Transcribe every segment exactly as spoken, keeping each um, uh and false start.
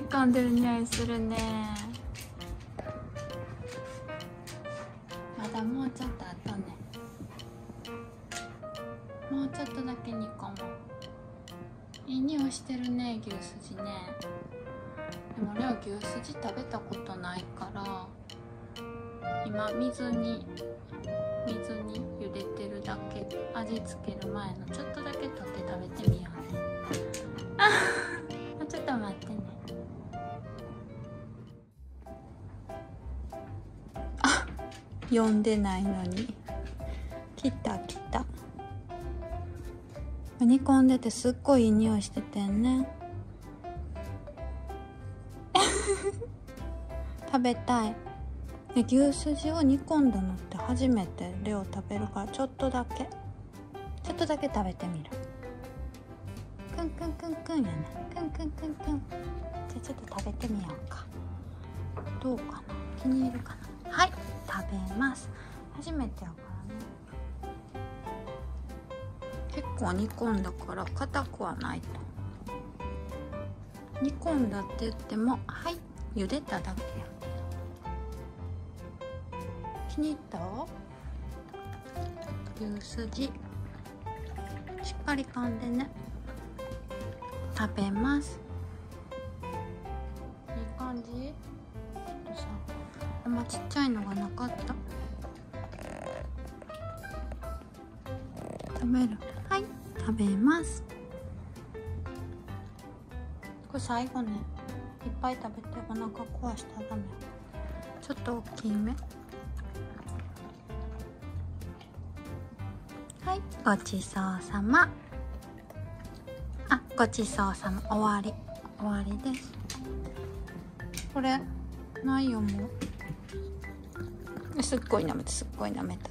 に噛んでる匂いするね。まだもうちょっとあとね。もうちょっとだけ煮込もう。いい匂いしてるね、牛すじね。でもレオ牛すじ食べたことないから今水に水に茹でてるだけ、味付ける前のちょっとだけ取って食べてみようね。あもうちょっと待ってね。あ呼んでないのに来た来た。煮込んでてすっごいいい匂いしててんね。食べたい。牛すじを煮込んだのって初めてレオ食べるから、ちょっとだけちょっとだけ食べてみる。くんくんくんくんやね。くんくんくんくん。じゃあちょっと食べてみようか。どうかな、気に入るかな。はい、食べます。初めてやからね。結構煮込んだから硬くはないと。煮込んだって言っても、はい、茹でただけや。気に入った？牛すじしっかり噛んでね。食べます。いい感じ？ちょっとさ、あんまちっちゃいのがなかった。食べる。はい、食べます。これ最後ね、いっぱい食べてお腹壊したらダメ。ちょっと大きめ。はい、ごちそうさま。あ、ごちそうさま。終わり。終わりです。これ、ないよ、もう。すっごい舐めた、すっごい舐めた。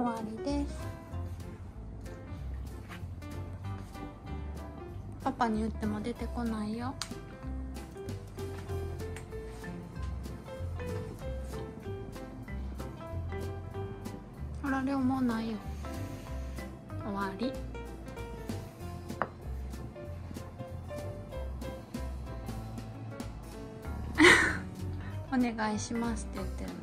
終わりです。パパに言っても出てこないよ。あれもないよ。終わり。お願いしますって言ってるの。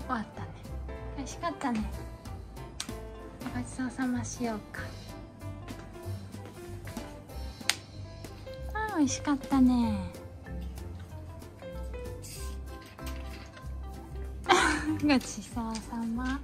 終わったね。美味しかったね。ごちそうさましようか。美味しかったね。ごちそうさま。